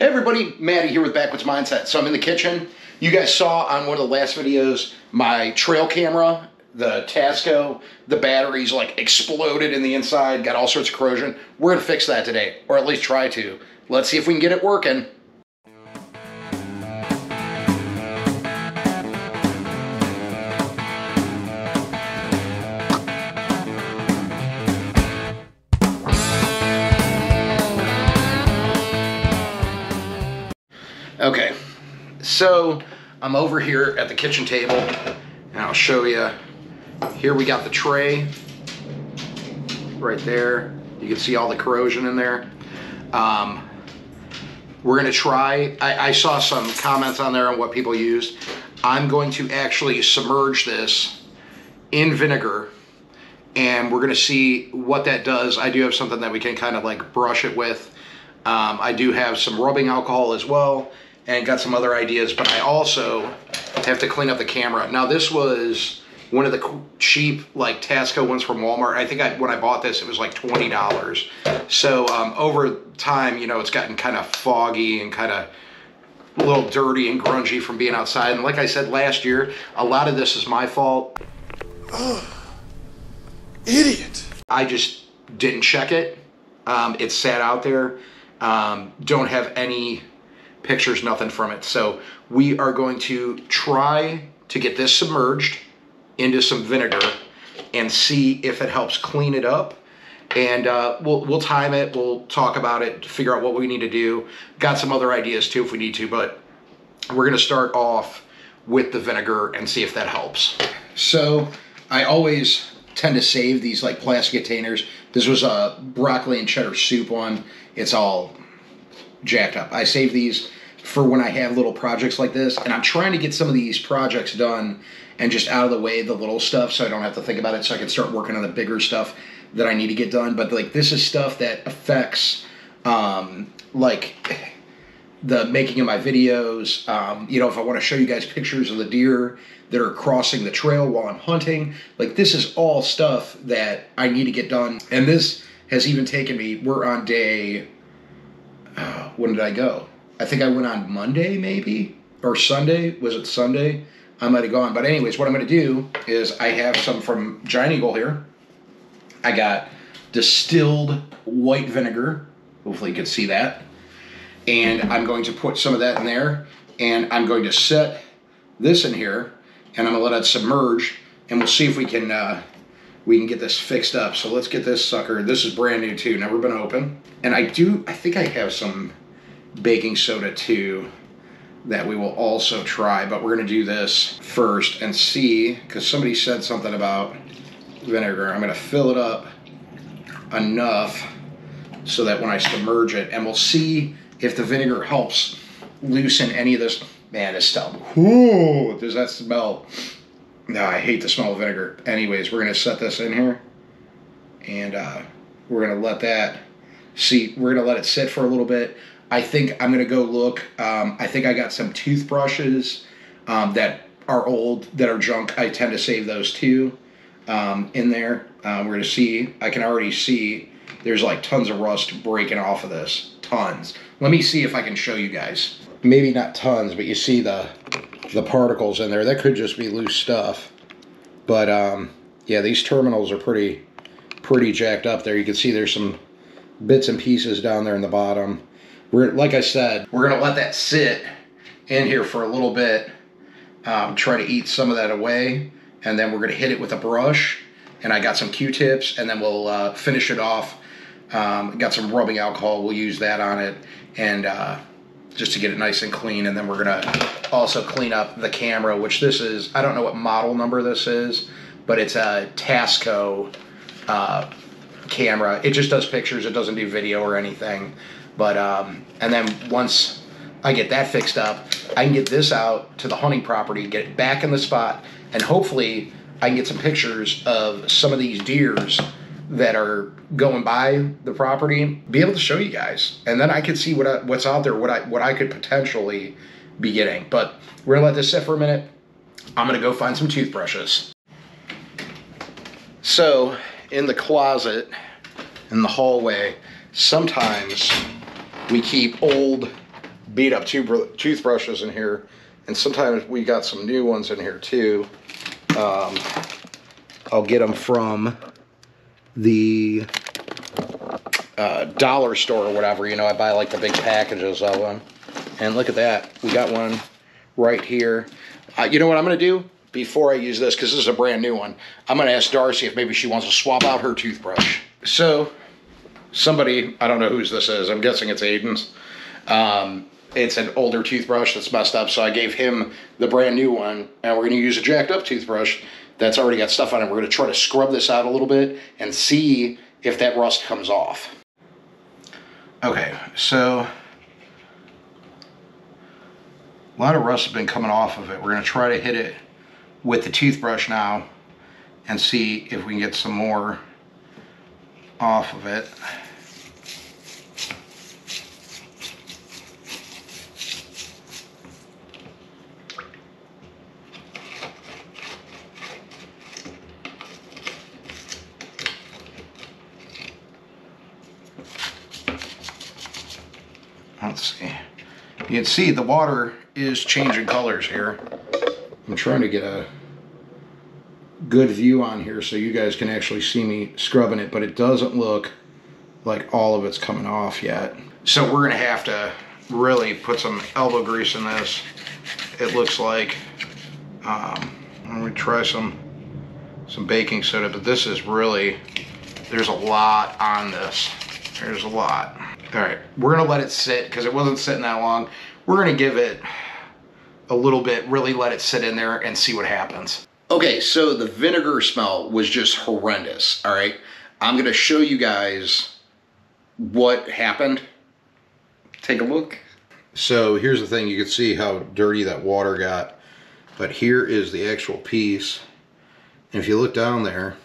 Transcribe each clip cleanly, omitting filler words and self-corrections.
Everybody, Maddie here with Backwoods Mindset. So I'm in the kitchen. You guys saw on one of the last videos my trail camera, the Tasco, the batteries like exploded in the inside, got all sorts of corrosion. We're gonna fix that today, or at least try to. Let's see if we can get it working. Okay, so I'm over here at the kitchen table, and I'll show you. Here we got the tray right there. You can see all the corrosion in there. We're gonna try, I saw some comments on there on what people used. I'm going to actually submerge this in vinegar, and we're gonna see what that does. I do have something that we can kind of like brush it with. I do have some rubbing alcohol as well, and got some other ideas, but I also have to clean up the camera. Now, this was one of the cheap, like, Tasco ones from Walmart. I think when I bought this, it was like $20. So over time, you know, it's gotten kind of foggy and kind of a little dirty and grungy from being outside. And like I said last year, a lot of this is my fault. Oh, idiot. I just didn't check it. It sat out there. Don't have any pictures, nothing from it. So we are going to try to get this submerged into some vinegar and see if it helps clean it up. And we'll time it, we'll talk about it, figure out what we need to do. Got some other ideas too if we need to, but we're gonna start off with the vinegar and see if that helps. So I always tend to save these like plastic containers. This was a broccoli and cheddar soup one. It's all jacked up. I save these for when I have little projects like this, and I'm trying to get some of these projects done and just out of the way, the little stuff, so I don't have to think about it, so I can start working on the bigger stuff that I need to get done. But like, this is stuff that affects like the making of my videos. You know, if I want to show you guys pictures of the deer that are crossing the trail while I'm hunting, like this is all stuff that I need to get done. And this has even taken me, we're on day, when did I go? I think I went on Monday maybe, or Sunday, was it Sunday? I might have gone, but anyways, what I'm gonna do is I have some from Giant Eagle here. I got distilled white vinegar, hopefully you can see that. And I'm going to put some of that in there, and I'm going to set this in here, and I'm gonna let it submerge, and we'll see if we can get this fixed up. So let's get this sucker. This is brand new too, never been open. And I think I have some baking soda too that we will also try, but we're gonna do this first and see, because somebody said something about vinegar. I'm gonna fill it up enough so that when I submerge it, and we'll see if the vinegar helps loosen any of this. Man, this stuff. Ooh, does that smell? No, I hate the smell of vinegar. Anyways, we're gonna set this in here, and we're gonna let that see. We're gonna let it sit for a little bit. I think I'm gonna go look. I think I got some toothbrushes that are old, that are junk. I tend to save those too in there. We're gonna see. I can already see there's like tons of rust breaking off of this. Tons. Let me see if I can show you guys. Maybe not tons, but you see the particles in there. That could just be loose stuff. But yeah, these terminals are pretty jacked up there. You can see there's some bits and pieces down there in the bottom. We're, like I said, we're gonna let that sit in here for a little bit, try to eat some of that away, and then we're gonna hit it with a brush. And I got some Q-tips, and then we'll finish it off. Got some rubbing alcohol, we'll use that on it, and just to get it nice and clean. And then we're gonna also clean up the camera, which this is, I don't know what model number this is, but it's a Tasco camera. It just does pictures, it doesn't do video or anything. But and then once I get that fixed up, I can get this out to the hunting property, get it back in the spot, and hopefully I can get some pictures of some of these deers that are going by the property, be able to show you guys, and then I could see what's out there, what I could potentially be getting. But we're gonna let this sit for a minute. I'm gonna go find some toothbrushes. So in the closet, in the hallway, sometimes we keep old beat up toothbrushes in here, and sometimes we got some new ones in here too. I'll get them from the dollar store or whatever. You know, I buy like the big packages of them. And look at that, we got one right here. You know what I'm gonna do before I use this, because this is a brand new one, I'm gonna ask Darcy if maybe she wants to swap out her toothbrush. So somebody, I don't know whose this is, I'm guessing it's Aiden's. It's an older toothbrush that's messed up, so I gave him the brand new one, and we're gonna use a jacked up toothbrush that's already got stuff on it. We're gonna try to scrub this out a little bit and see if that rust comes off. Okay, so a lot of rust has been coming off of it. We're gonna try to hit it with the toothbrush now and see if we can get some more off of it. Let's see. You can see the water is changing colors here. I'm trying to get a good view on here so you guys can actually see me scrubbing it, but it doesn't look like all of it's coming off yet. So we're gonna have to really put some elbow grease in this, it looks like. I'm gonna try some baking soda, but this is really, there's a lot on this. There's a lot. All right, we're gonna let it sit because it wasn't sitting that long. We're gonna give it a little bit, really let it sit in there and see what happens. Okay, so the vinegar smell was just horrendous, all right? I'm gonna show you guys what happened. Take a look. So here's the thing, you can see how dirty that water got, but here is the actual piece. And if you look down there,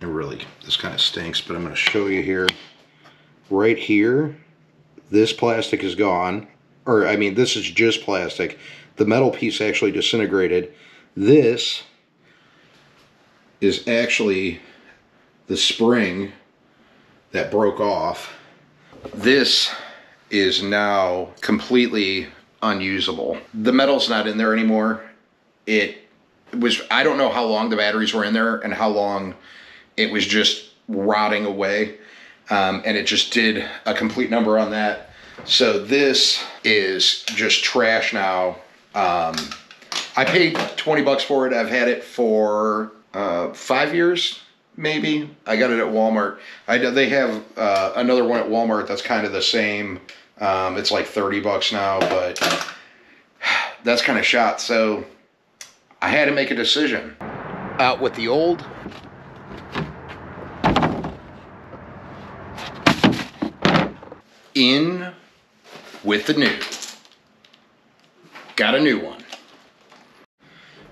it really, this kind of stinks, but I'm gonna show you here. Right here, this plastic is gone, or I mean this is just plastic. The metal piece actually disintegrated. This is actually the spring that broke off. This is now completely unusable. The metal's not in there anymore. It was, I don't know how long the batteries were in there and how long it was just rotting away. And it just did a complete number on that. So this is just trash now. I paid 20 bucks for it. I've had it for 5 years, maybe. I got it at Walmart. They have another one at Walmart that's kind of the same. It's like 30 bucks now, but that's kind of shot. So I had to make a decision. Out with the old. In with the new. Got a new one.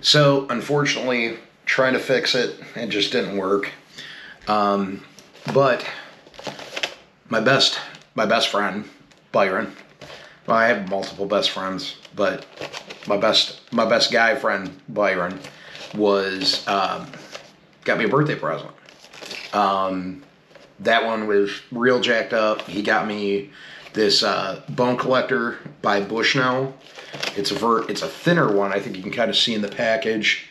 So unfortunately, trying to fix it, it just didn't work. But my best friend, Byron. Well, I have multiple best friends, but my best guy friend, Byron, was got me a birthday present. That one was real jacked up. He got me this Bone Collector by Bushnell. It's a thinner one. I think you can kind of see in the package.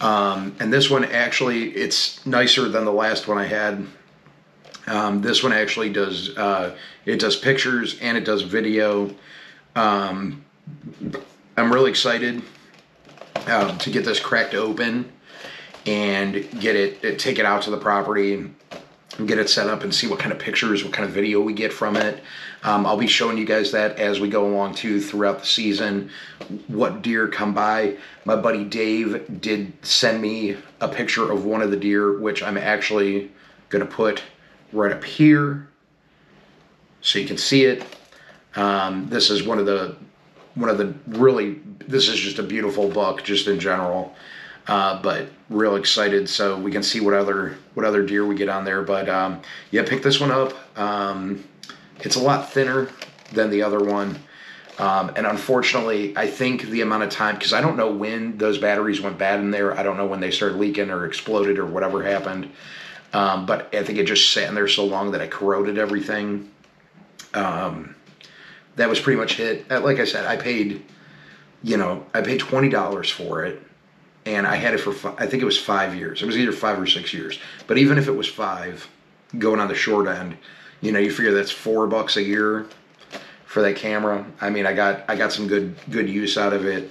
And this one actually, it's nicer than the last one I had. This one actually does, it does pictures and it does video. I'm really excited to get this cracked open and get it, take it out to the property, and get it set up and see what kind of pictures, what kind of video we get from it. I'll be showing you guys that as we go along too throughout the season, what deer come by. My buddy Dave did send me a picture of one of the deer, which I'm actually gonna put right up here so you can see it. This is one of the really, this is just a beautiful buck just in general. But real excited so we can see what other deer we get on there. But yeah, pick this one up. It's a lot thinner than the other one. And unfortunately, I think the amount of time, because I don't know when those batteries went bad in there. I don't know when they started leaking or exploded or whatever happened. But I think it just sat in there so long that I corroded everything. that was pretty much it. Like I said, I paid, you know, I paid $20 for it, and I had it for, I think it was 5 years. It was either 5 or 6 years. But even if it was 5, going on the short end, you know, you figure that's $4 a year for that camera. I mean, I got some good use out of it.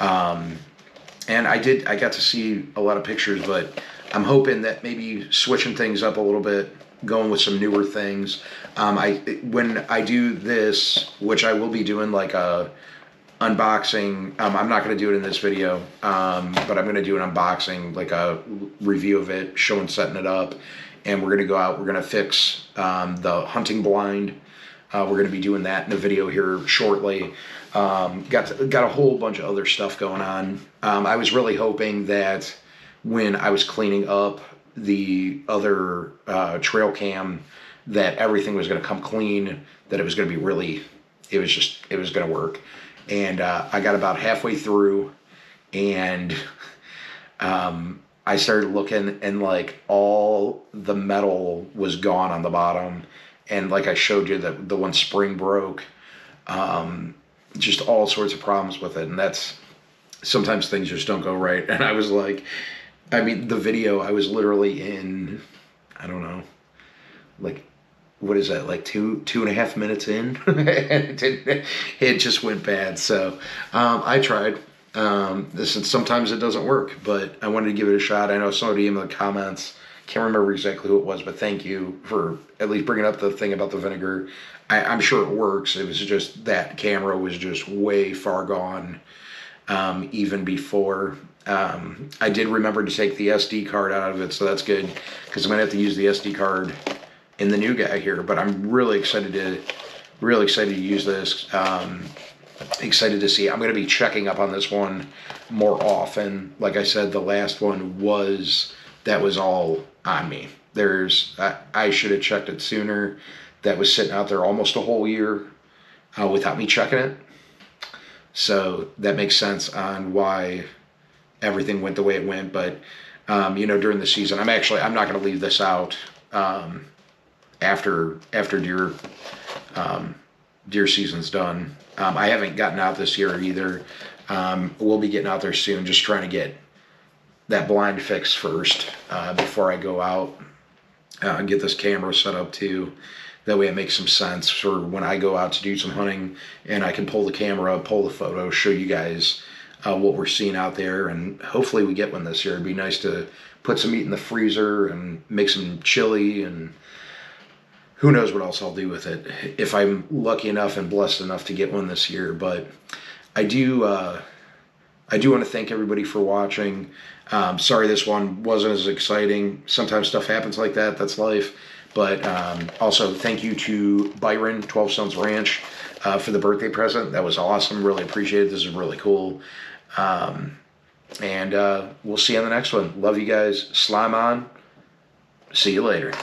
And I got to see a lot of pictures, but I'm hoping that maybe switching things up a little bit, going with some newer things. When I do this, which I will be doing like a unboxing, I'm not going to do it in this video, but I'm going to do an unboxing, like a review of it, showing, setting it up. And we're going to go out, we're going to fix the hunting blind. We're going to be doing that in a video here shortly. Got a whole bunch of other stuff going on. I was really hoping that when I was cleaning up the other trail cam, that everything was going to come clean, that it was going to be really, it was going to work. And I got about halfway through, and I started looking, and like all the metal was gone on the bottom. And like I showed you, the one spring broke, just all sorts of problems with it. And that's, sometimes things just don't go right. And I was like, I mean, the video, I was literally in, I don't know, like, what is that, like two and a half minutes in? And it just went bad. So I tried. Sometimes it doesn't work, but I wanted to give it a shot. I know somebody in the comments, can't remember exactly who it was, but thank you for at least bringing up the thing about the vinegar. I'm sure it works. It was just that camera was just way far gone, even before. I did remember to take the SD card out of it, so that's good, because I'm gonna have to use the SD card in the new guy here. But I'm really excited to use this. Excited to see. I'm gonna be checking up on this one more often. Like I said, the last one was, that was all on me. There's, I should have checked it sooner. That was sitting out there almost a whole year without me checking it. So that makes sense on why everything went the way it went. But, you know, during the season, I'm not going to leave this out after deer, deer season's done. I haven't gotten out this year either. We'll be getting out there soon, just trying to get that blind fix first before I go out and get this camera set up too. That way it makes some sense for when I go out to do some hunting, and I can pull the camera, pull the photo, show you guys what we're seeing out there, and hopefully we get one this year. It'd be nice to put some meat in the freezer and make some chili, and who knows what else I'll do with it if I'm lucky enough and blessed enough to get one this year. But I do want to thank everybody for watching. Sorry this one wasn't as exciting. Sometimes stuff happens like that. That's life. But also thank you to Byron, 12 Stones Ranch, for the birthday present. That was awesome. Really appreciate it. This is really cool. We'll see you on the next one. Love you guys. Slime on. See you later.